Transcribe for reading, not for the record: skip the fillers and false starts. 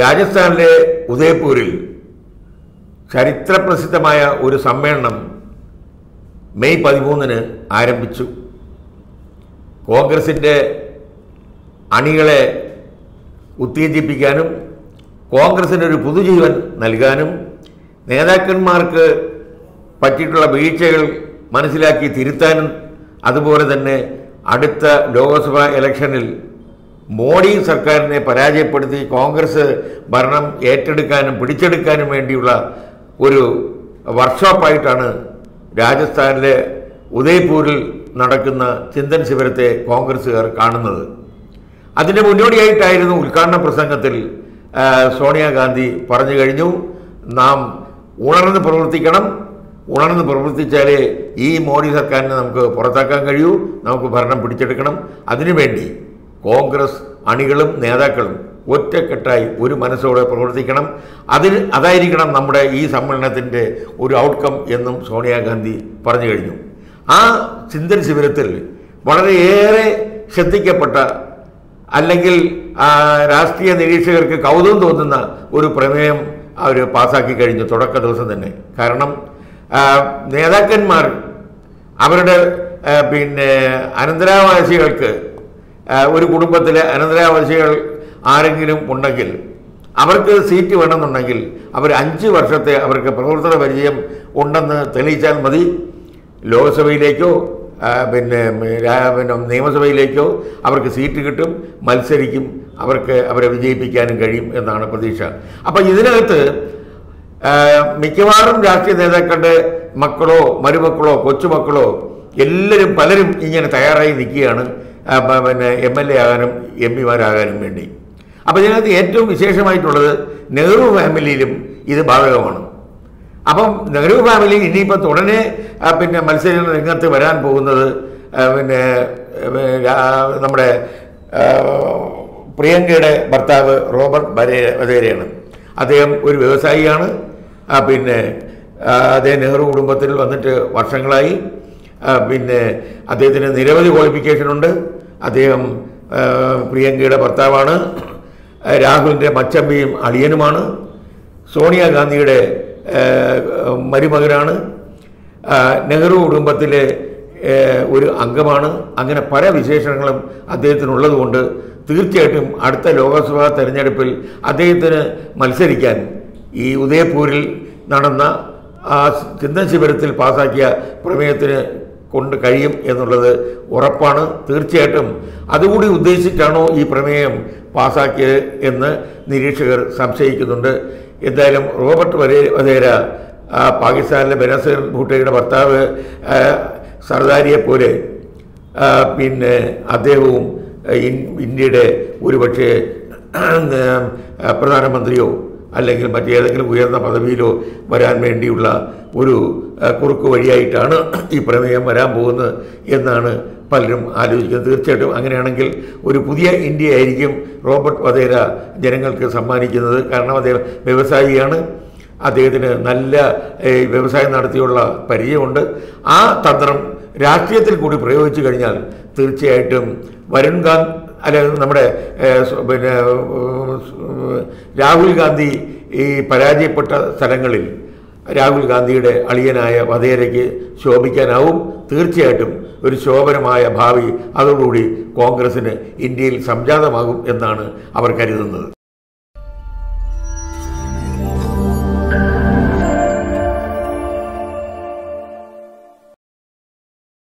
രാജസ്ഥാനിലെ ഉദയപൂരിൽ ചരിത്രപ്രസിദ്ധമായ ഒരു സമ്മേളനം മെയ് 13 ആരംഭിച്ചു. കോൺഗ്രസിൻ്റെ അണികളെ ഉത്തേജിപ്പിക്കാനും കോൺഗ്രസിനൊരു പുതുജീവൻ നൽകാനും നേതാക്കന്മാർക്ക് പറ്റിയിട്ടുള്ള വീഴ്ചകൾ മനസ്സിലാക്കി തിരുത്താനും അതുപോലെ തന്നെ അടുത്ത ലോക്സഭാ ഇലക്ഷനിൽ മോഡി സർക്കാരിനെ പരാജയപ്പെടുത്തി കോൺഗ്രസ് ഭരണം ഏറ്റെടുക്കാനും പിടിച്ചെടുക്കാനും വേണ്ടിയുള്ള ഒരു വർക്ക്ഷോപ്പായിട്ടാണ് രാജസ്ഥാനിലെ ഉദയ്പൂരിൽ നടക്കുന്ന ചിന്തൻ ശിബിരത്തെ കോൺഗ്രസ്സുകാർ കാണുന്നത്. അതിൻ്റെ മുന്നോടിയായിട്ടായിരുന്നു ഉദ്ഘാടന പ്രസംഗത്തിൽ സോണിയാഗാന്ധി പറഞ്ഞു കഴിഞ്ഞു, നാം ഉണർന്ന് പ്രവർത്തിക്കണം, ഉണർന്ന് പ്രവർത്തിച്ചാലേ ഈ മോഡി സർക്കാരിനെ നമുക്ക് പുറത്താക്കാൻ കഴിയൂ, നമുക്ക് ഭരണം പിടിച്ചെടുക്കണം. അതിനുവേണ്ടി കോൺഗ്രസ് അണികളും നേതാക്കളും ഒറ്റക്കെട്ടായി ഒരു മനസ്സോടെ പ്രവർത്തിക്കണം, അതായിരിക്കണം നമ്മുടെ ഈ സമ്മേളനത്തിൻ്റെ ഒരു ഔട്ട്കം എന്നും സോണിയാഗാന്ധി പറഞ്ഞു കഴിഞ്ഞു. ആ ചിന്തൻ ശിബിരത്തിൽ വളരെയേറെ ശ്രദ്ധിക്കപ്പെട്ട അല്ലെങ്കിൽ രാഷ്ട്രീയ നിരീക്ഷകർക്ക് കൗതുകം തോന്നുന്ന ഒരു പ്രമേയം അവർ പാസ്സാക്കി കഴിഞ്ഞു തുടക്ക ദിവസം തന്നെ. കാരണം നേതാക്കന്മാർ അവരുടെ അനന്തരാവകാശികൾക്ക്, ഒരു കുടുംബത്തിലെ അനന്തരാവകാശികൾ ആരെങ്കിലും ഉണ്ടെങ്കിൽ അവർക്ക് സീറ്റ് വേണമെന്നുണ്ടെങ്കിൽ അവർ 5 വർഷത്തെ അവർക്ക് പ്രവർത്തന പരിചയം ഉണ്ടെന്ന് തെളിയിച്ചാൽ മതി. ലോക്സഭയിലേക്കോ നിയമസഭയിലേക്കോ അവർക്ക് സീറ്റ് കിട്ടും, മത്സരിക്കും, അവരെ വിജയിപ്പിക്കാനും കഴിയും എന്നാണ് പ്രതീക്ഷ. അപ്പോൾ ഇതിനകത്ത് മിക്കവാറും രാഷ്ട്രീയ നേതാക്കളുടെ മക്കളോ മരുമക്കളോ കൊച്ചുമക്കളോ എല്ലാവരും പലരും ഇങ്ങനെ തയ്യാറായി നിൽക്കുകയാണ് MLA ആകാനും MP മാരാകാനും വേണ്ടി. അപ്പോൾ ഇതിനകത്ത് ഏറ്റവും വിശേഷമായിട്ടുള്ളത് നെഹ്റു ഫാമിലിയിലും ഇത് ബാധകമാണ്. അപ്പം നെഹ്റു ഫാമിലി ഇനിയിപ്പോൾ തുടരെ മത്സരിക്കുന്ന രംഗത്ത് വരാൻ പോകുന്നത് നമ്മുടെ പ്രിയങ്കയുടെ ഭർത്താവ് റോബർട്ട് വധേരയാണ്. അദ്ദേഹം ഒരു വ്യവസായിയാണ്. അദ്ദേഹം നെഹ്റു കുടുംബത്തിൽ വന്നിട്ട് വർഷങ്ങളായി. അദ്ദേഹത്തിന് നിരവധി ക്വാളിഫിക്കേഷനുണ്ട്. അദ്ദേഹം പ്രിയങ്കയുടെ ഭർത്താവാണ്, രാഹുലിൻ്റെ മച്ചമ്പിയും അളിയനുമാണ്, സോണിയാഗാന്ധിയുടെ മരുമകനാണ്, നെഹ്റു കുടുംബത്തിലെ ഒരു അംഗമാണ്. അങ്ങനെ പല വിശേഷണങ്ങളും അദ്ദേഹത്തിനുള്ളതുകൊണ്ട് തീർച്ചയായിട്ടും അടുത്ത ലോക്സഭാ തെരഞ്ഞെടുപ്പിൽ അദ്ദേഹത്തിന് മത്സരിക്കാൻ ഈ ഉദയപൂരിൽ നടന്ന ആ ചിന്തൻ ശിബിരത്തിൽ പാസാക്കിയ പ്രമേയത്തിന് കൊണ്ട് കഴിയും എന്നുള്ളത് ഉറപ്പാണ്. തീർച്ചയായിട്ടും അതുകൂടി ഉദ്ദേശിച്ചിട്ടാണോ ഈ പ്രമേയം പാസാക്കിയത് എന്ന് നിരീക്ഷകർ സംശയിക്കുന്നുണ്ട്. എന്തായാലും റോബർട്ട് വധേര, പാകിസ്ഥാനിലെ ബനസീർ ഭൂട്ടോയുടെ ഭർത്താവ് സർദാരിയെപ്പോലെ അദ്ദേഹവും ഇന്ത്യയുടെ ഒരുപക്ഷെ പ്രധാനമന്ത്രിയോ അല്ലെങ്കിൽ മറ്റേതെങ്കിലും ഉയർന്ന പദവിയിലോ വരാൻ വേണ്ടിയുള്ള ഒരു കുറുക്കു വഴിയായിട്ടാണ് ഈ പ്രമേയം വരാൻ പോകുന്നത് എന്നാണ് പലരും ആലോചിക്കുന്നത്. തീർച്ചയായിട്ടും അങ്ങനെയാണെങ്കിൽ ഒരു പുതിയ ഇന്ത്യയായിരിക്കും റോബർട്ട് വധേര ജനങ്ങൾക്ക് സമ്മാനിക്കുന്നത്. കാരണം അദ്ദേഹം വ്യവസായിയാണ്, അദ്ദേഹത്തിന് നല്ല വ്യവസായം നടത്തിയുള്ള പരിചയമുണ്ട്. ആ തന്ത്രം രാഷ്ട്രീയത്തിൽ കൂടി പ്രയോഗിച്ചു കഴിഞ്ഞാൽ തീർച്ചയായിട്ടും വരുൺ ഗാന്ധി അല്ലെങ്കിൽ നമ്മുടെ രാഹുൽ ഗാന്ധി ഈ പരാജയപ്പെട്ട സ്ഥലങ്ങളിൽ രാഹുൽ ഗാന്ധിയുടെ അളിയനായ വധേരയ്ക്ക് ശോഭിക്കാനാവും. തീർച്ചയായിട്ടും ഒരു ശോഭനമായ ഭാവി അതോടുകൂടി കോൺഗ്രസ്സിന് ഇന്ത്യയിൽ സംജാതമാകും എന്നാണ് അവർ കരുതുന്നത്.